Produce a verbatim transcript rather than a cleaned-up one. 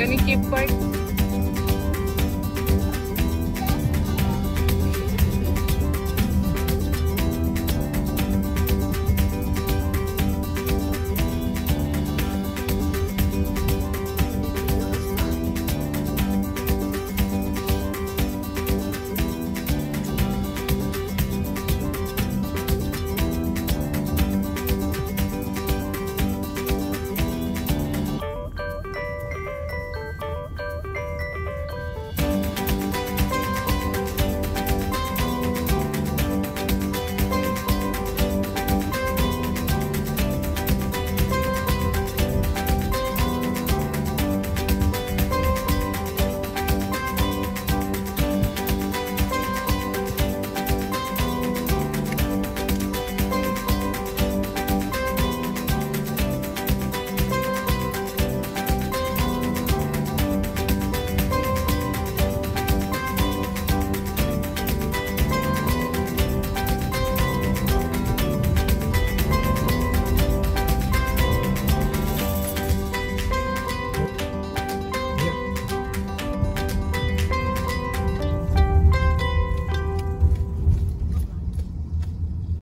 Can you keep quiet?